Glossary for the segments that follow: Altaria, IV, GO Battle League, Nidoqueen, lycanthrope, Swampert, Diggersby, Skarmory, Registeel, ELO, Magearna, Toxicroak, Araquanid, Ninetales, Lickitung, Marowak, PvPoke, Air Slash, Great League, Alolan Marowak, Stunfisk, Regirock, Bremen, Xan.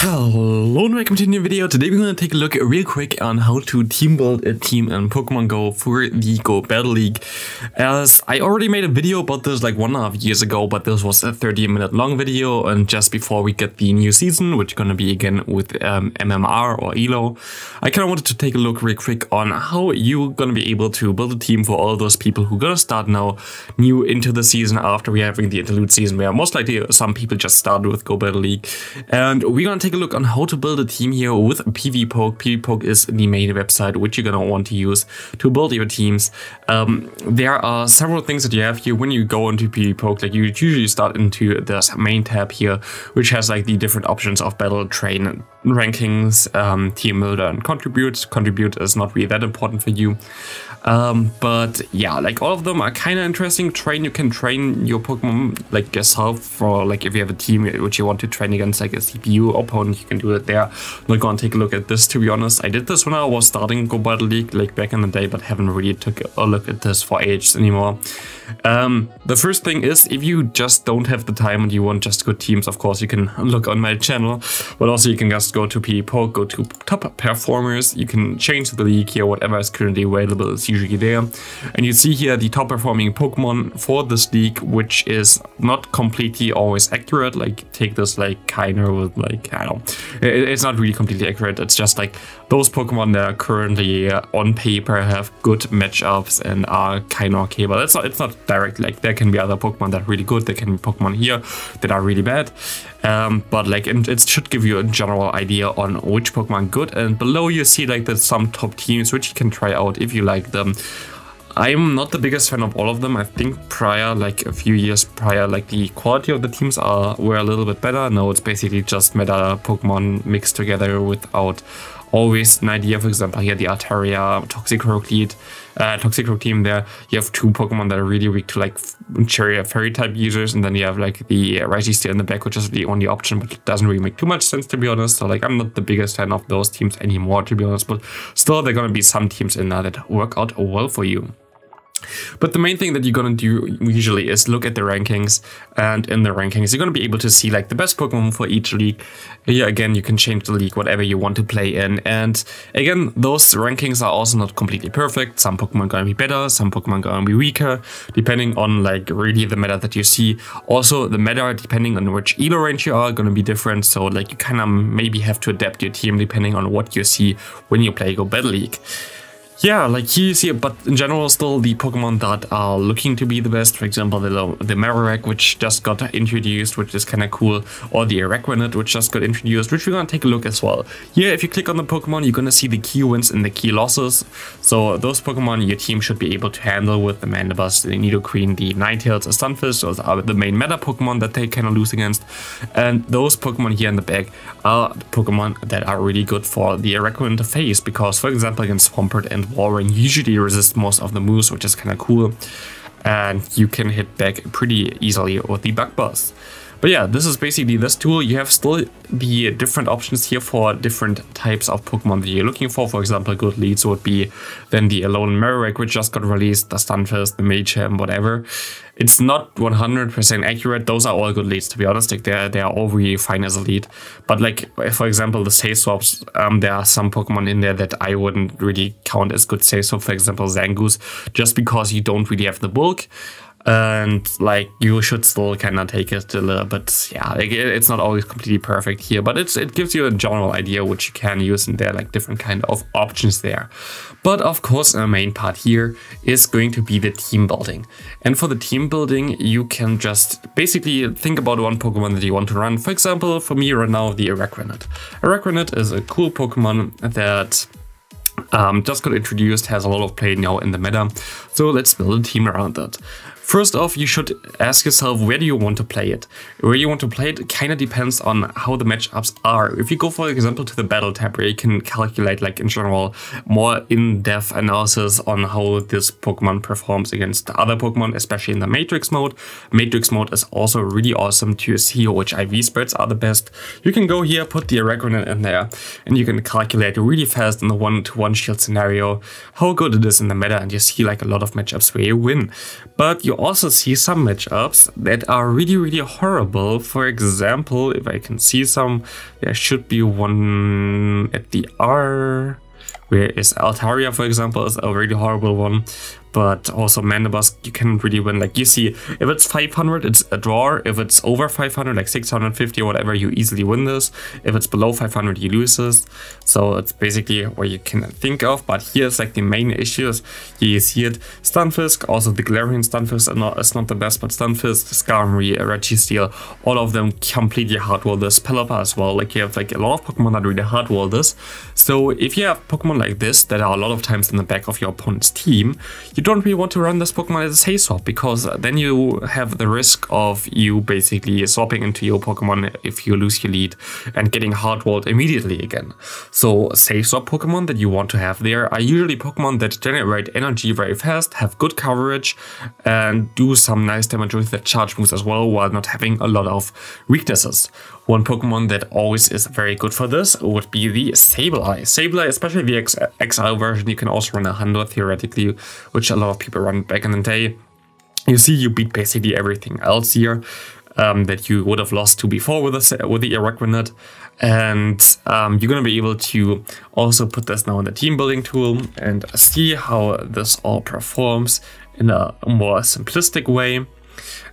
Hello and welcome to a new video. Today we're going to take a look real quick on how to team build a team in Pokemon Go for the GO Battle League. As I already made a video about this like 1.5 years ago, but this was a 30-minute long video and just before we get the new season, which is going to be again with MMR or ELO, I kind of wanted to take a look real quick on how you're going to be able to build a team for all those people who are going to start now new into the season after we're having the interlude season where most likely some people just started with GO Battle League. And we're going to take a look on how to build a team here with PvPoke. PvPoke is the main website which you're gonna want to use to build your teams. There are several things that you have here when you go into PvPoke. Like you usually start into this main tab here, which has like the different options of battle, train, rankings, team builder, and contribute. Contribute is not really that important for you, but yeah, like all of them are kind of interesting. Train, you can train your Pokemon like yourself for like if you have a team which you want to train against like a CPU or you can do it there. I'm not gonna take a look at this, to be honest. I did this when I was starting GO Battle League, like back in the day, but haven't really took a look at this for ages anymore. The first thing is, if you just don't have the time and you want just good teams, of course, you can look on my channel, but also you can just go to PvPoke, go to top performers, you can change the league here, whatever is currently available is usually there. And you see here the top performing Pokemon for this league, which is not completely always accurate. Like take this like Kyogre with like, I don't know, it's not really completely accurate. It's just like those Pokemon that are currently on paper have good matchups and are kind of okay, but it's not direct. Like there can be other Pokemon that are really good, there can be Pokemon here that are really bad, but like it should give you a general idea on which Pokemon good. And below you see like there's some top teams which you can try out if you like them. I'm not the biggest fan of all of them. I think prior, like a few years prior, like the quality of the teams were a little bit better. Now it's basically just meta Pokemon mixed together without always an idea. For example, here the Altaria, Toxicroak team there. You have two Pokemon that are really weak to like Cherry Fairy type users, and then you have like the Registeel in the back, which is the only option, but it doesn't really make too much sense, to be honest. So like I'm not the biggest fan of those teams anymore, to be honest, but still there are gonna be some teams in there that work out well for you. But the main thing that you're going to do usually is look at the rankings, and in the rankings you're going to be able to see like the best Pokemon for each league. Here again you can change the league whatever you want to play in, and again those rankings are also not completely perfect. Some Pokemon are going to be better, some Pokemon are going to be weaker, depending on like really the meta that you see. Also the meta, depending on which ELO range you are, going to be different, so like you kind of maybe have to adapt your team depending on what you see when you play GO Battle League. Yeah, like here you see, but in general still the Pokemon that are looking to be the best, for example the Marowak, which just got introduced, which is kind of cool, or the Araquanid, which just got introduced, which we're going to take a look as well. Here if you click on the Pokemon, you're going to see the key wins and the key losses. So those Pokemon your team should be able to handle with the Mandibuzz, the Nidoqueen, the Ninetales, or Stunfisk. Those are the main meta Pokemon that they kind of lose against, and those Pokemon here in the back are the Pokemon that are really good for the Araquanid to face, because for example against Swampert and Warren usually resists most of the moves, which is kind of cool, and you can hit back pretty easily with the bug buzz. But yeah, this is basically this tool. You have still the different options here for different types of Pokemon that you're looking for. For example, good leads would be then the Alolan Marowak, which just got released, the Stunfisk, the Magearna, whatever. It's not 100% accurate. Those are all good leads, to be honest. Like they are all really fine as a lead. But like, for example, the save swaps, there are some Pokemon in there that I wouldn't really count as good save swap. For example, Zangoose, just because you don't really have the bulk. And like you should still kind of take it a little bit. Yeah, like it's not always completely perfect here, but it gives you a general idea which you can use, and there are like different kind of options there. But of course the main part here is going to be the team building. And for the team building you can just basically think about one Pokemon that you want to run. For example, for me right now, the Araquanid. Araquanid is a cool Pokemon that just got introduced, has a lot of play now in the meta, so let's build a team around that. First off, you should ask yourself, where do you want to play it? Where you want to play it kind of depends on how the matchups are. If you go, for example, to the battle tab, where you can calculate, like in general, more in-depth analysis on how this Pokemon performs against the other Pokemon, especially in the Matrix mode. Matrix mode is also really awesome to see which IV spreads are the best. You can go here, put the Araquanid in there, and you can calculate really fast in the one-to-one shield scenario how good it is in the meta, and you see like a lot of matchups where you win. But you also see some matchups that are really horrible. For example, if I can see some, there should be one at the R, where is Altaria, for example, is a really horrible one. But also Mandibuzz, you cannot really win. Like you see, if it's 500, it's a draw. If it's over 500, like 650 or whatever, you easily win this. If it's below 500, you lose this. So it's basically what you can think of. But here's like the main issues. Here you see it. Stunfisk, also the Galarian Stunfisk is not the best, but Stunfisk, Skarmory, Registeel, all of them completely hardwall this. Peloppa as well. Like you have like a lot of Pokemon that really hardwall this. So if you have Pokemon like this that are a lot of times in the back of your opponent's team, you don't really want to run this Pokemon as a say swap, because then you have the risk of you basically swapping into your Pokemon if you lose your lead and getting hardwalled immediately again. So say swap Pokemon that you want to have there are usually Pokemon that generate energy very fast, have good coverage, and do some nice damage with their charge moves as well, while not having a lot of weaknesses. One Pokemon that always is very good for this would be the Sableye. Sableye, especially the XL version, you can also run a Houndour theoretically, which a lot of people run back in the day. You see, you beat basically everything else here that you would have lost to before with the Araquanid. And you're going to be able to also put this now in the team building tool and see how this all performs in a more simplistic way.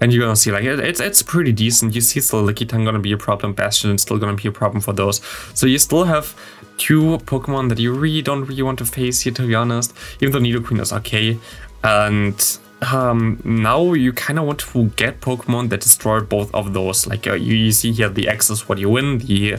And you're gonna see like it's pretty decent. You see still Lickitung gonna be a problem, Bastion still gonna be a problem for those. So you still have two Pokemon that you really don't really want to face here, to be honest. Even though Nidoqueen is okay. And now you kind of want to get Pokemon that destroy both of those. Like you see here the X is what you win, the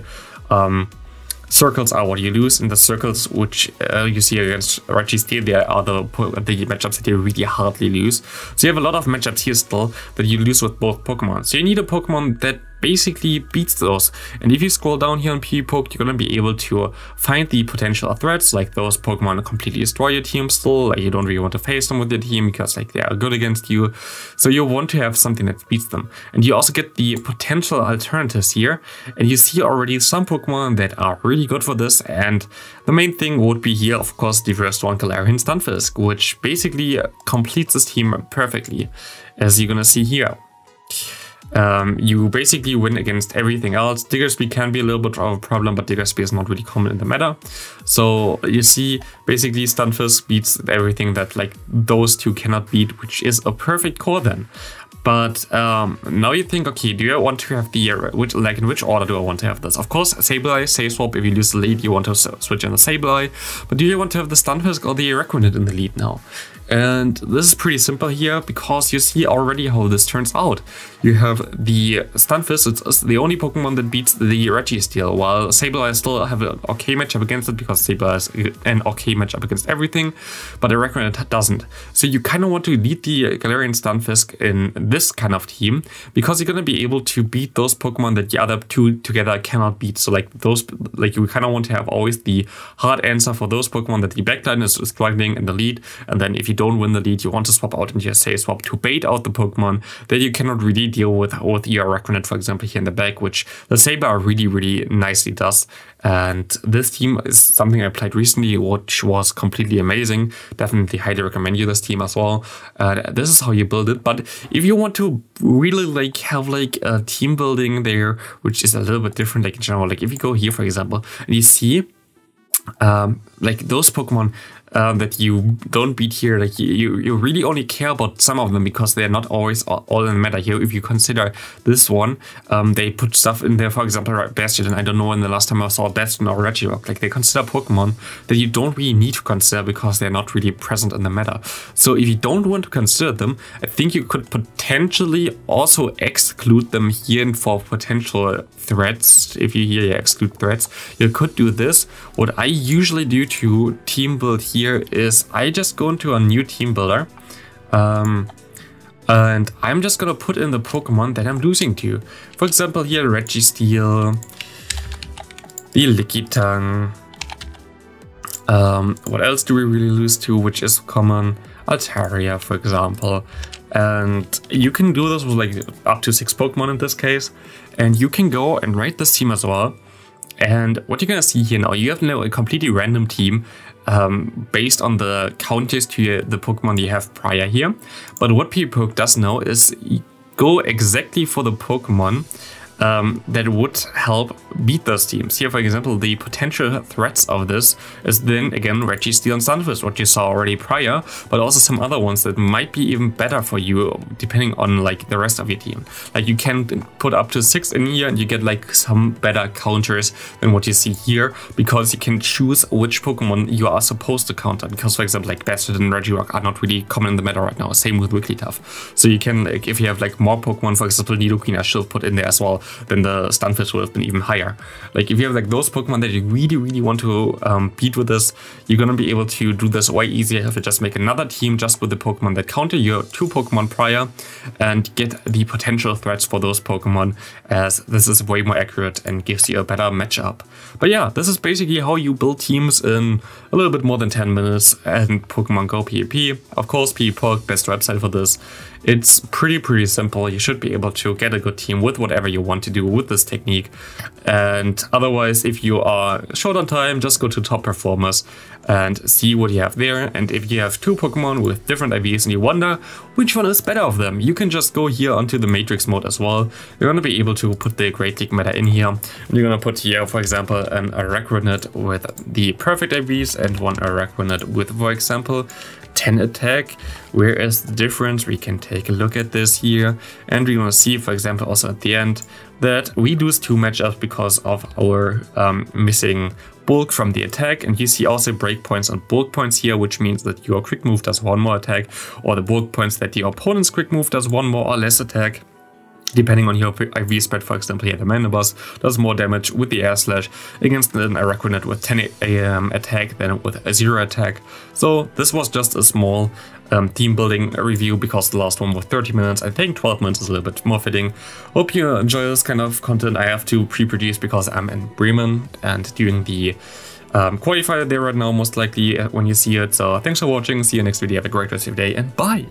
circles are what you lose, and the circles which you see against Registeel, they are the matchups that you really hardly lose. So you have a lot of matchups here still that you lose with both Pokemon. So you need a Pokemon that basically beats those. And if you scroll down here on PvPoke, you're gonna be able to find the potential threats, like those Pokemon that completely destroy your team still, like you don't really want to face them with your team because like they are good against you. So you want to have something that beats them. And you also get the potential alternatives here. And you see already some Pokemon that are really good for this. And the main thing would be here, of course, the first one, Galarian Stunfisk, which basically completes this team perfectly, as you're gonna see here. You basically win against everything else. Diggersby can be a little bit of a problem, but Diggersby is not really common in the meta. So you see, basically Stunfisk beats everything that like those two cannot beat, which is a perfect core then. But now you think, okay, do I want to have the in which order do I want to have this? Of course, Sableye, Safe Swap. If you lose the lead, you want to switch on the Sableye. But do you want to have the Stunfisk or the Araquanid in the lead now? And this is pretty simple here, because you see already how this turns out. You have the Stunfisk, it's the only Pokemon that beats the Registeel, while Sableye still have an okay matchup against it, because Sableye is an okay matchup against everything, but Araquanid doesn't. So you kind of want to lead the Galarian Stunfisk in this kind of team, because you're going to be able to beat those Pokemon that the other two together cannot beat. So like those, like you kind of want to have always the hard answer for those Pokemon that the backline is struggling in the lead, and then if you don't win the lead, you want to swap out into your Safe Swap to bait out the Pokemon that you cannot really deal with the Araquanid, for example, here in the back, which the Saber really nicely does. And this team is something I played recently, which was completely amazing. Definitely highly recommend you this team as well. This is how you build it. But if you want to really like have like a team building there, which is a little bit different, like in general, like if you go here, for example, and you see like those Pokemon that you don't beat here, like you really only care about some of them because they're not always all in the meta here. If you consider this one, they put stuff in there, for example, right, Bastion, and I don't know when the last time I saw Bastion or Regirock. Like they consider Pokemon that you don't really need to consider because they're not really present in the meta. So if you don't want to consider them, I think you could potentially also exclude them here for potential threats. If you here exclude threats, you could do this. What I usually do to team build here is I just go into a new team builder and I'm just gonna put in the Pokemon that I'm losing to. For example, here Registeel, the Lickitung. What else do we really lose to, which is common? Altaria, for example. And you can do this with like up to 6 Pokemon in this case, and you can go and rate this team as well. And what you're gonna see here now, you have now a completely random team based on the counters to the Pokemon you have prior here. But what PvPoke does now is go exactly for the Pokemon that would help beat those teams. Here, for example, the potential threats of this is then again Registeel and Stunfisk, what you saw already prior, but also some other ones that might be even better for you, depending on like the rest of your team. Like you can put up to 6 in here, and you get like some better counters than what you see here, because you can choose which Pokemon you are supposed to counter. Because, for example, like Bastion and Regirock are not really common in the meta right now. Same with Wigglytuff. So you can, like, if you have like more Pokemon, for example, Nidoqueen, I should put in there as well. Then the Stunfisk would have been even higher. Like if you have like those Pokemon that you really want to beat with this, you're gonna be able to do this way easier if you just make another team just with the Pokemon that counter your two Pokemon prior and get the potential threats for those Pokemon, as this is way more accurate and gives you a better matchup. But yeah, this is basically how you build teams in a little bit more than 10 minutes and Pokemon Go PvP. Of course, PvPoke, best website for this. It's pretty simple. You should be able to get a good team with whatever you want to do with this technique. And otherwise, if you are short on time, just go to top performers and see what you have there. And if you have two Pokemon with different IVs and you wonder which one is better of them, you can just go here onto the matrix mode as well. You're gonna be able to put the Great League meta in here. You're gonna put here, for example, an Araquanid with the perfect IVs and one Araquanid with, for example, 10 attack. Where is the difference? We can take a look at this here, and we're gonna see, for example, also at the end that we lose two matchups because of our missing bulk from the attack. And you see also breakpoints and bulk points here, which means that your quick move does one more attack, or the bulk points that the opponent's quick move does one more or less attack. Depending on your IV spread, for example, here the Mandibuzz does more damage with the Air Slash against an Araquanid with 10 attack than with a 0 attack. So this was just a small team building review, because the last one was 30 minutes. I think 12 minutes is a little bit more fitting. Hope you enjoy this kind of content. I have to pre-produce because I'm in Bremen and doing the qualifier there right now, most likely when you see it. So thanks for watching. See you next video. Have a great rest of your day, and bye!